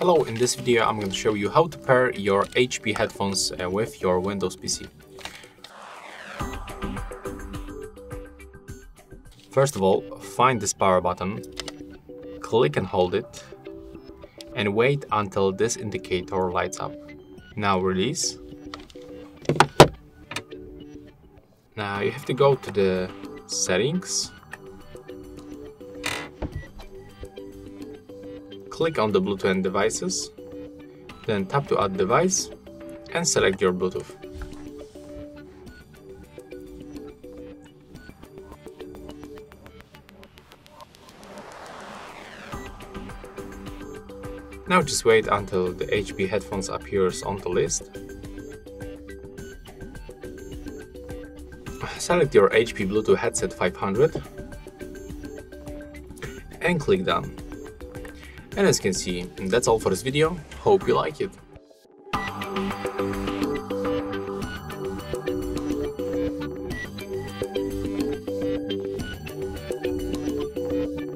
Hello, in this video I'm going to show you how to pair your HP headphones with your Windows PC. First of all, find this power button, click and hold it, and wait until this indicator lights up. Now release. Now you have to go to the settings, click on the Bluetooth and devices, then tap to add device and select your Bluetooth. Now just wait until the HP headphones appears on the list. Select your HP Bluetooth headset 500 and click done. And as you can see, that's all for this video. Hope you like it.